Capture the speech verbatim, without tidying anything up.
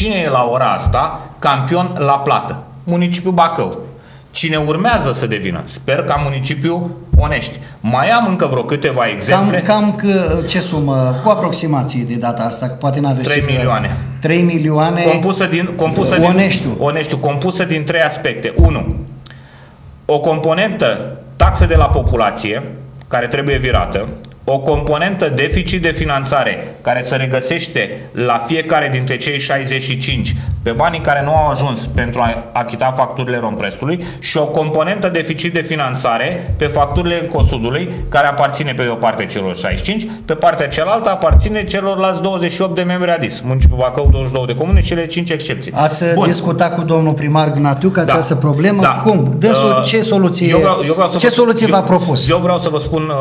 Cine e la ora asta campion la plată? Municipiul Bacău. Cine urmează să devină? Sper ca municipiul Onești. Mai am încă vreo câteva exemple. Cam, cam că, ce sumă? Cu aproximație de data asta, că poate n-aveți trei milioane. trei milioane compusă din, compusă Oneștiul. Din, Oneștiul, compusă din trei aspecte. unu. O componentă taxă de la populație, care trebuie virată. O componentă deficit de finanțare, care se regăsește la fiecare dintre cei șaizeci și cinci pe banii care nu au ajuns pentru a achita facturile Romprestului, și o componentă deficit de finanțare pe facturile Consudului, care aparține pe de o parte celor șaizeci și cinci, pe partea cealaltă aparține celorlalți douăzeci și opt de membri A D I S, municipiul Bacău, douăzeci și două de comune și cele cinci excepții. Ați Bun. discutat cu domnul primar Gnatiuc această da. problemă? Da. Cum? Dă-s-o, ce soluție, eu vreau, eu vreau ce vă, soluție eu, v-a propus? Eu vreau să vă spun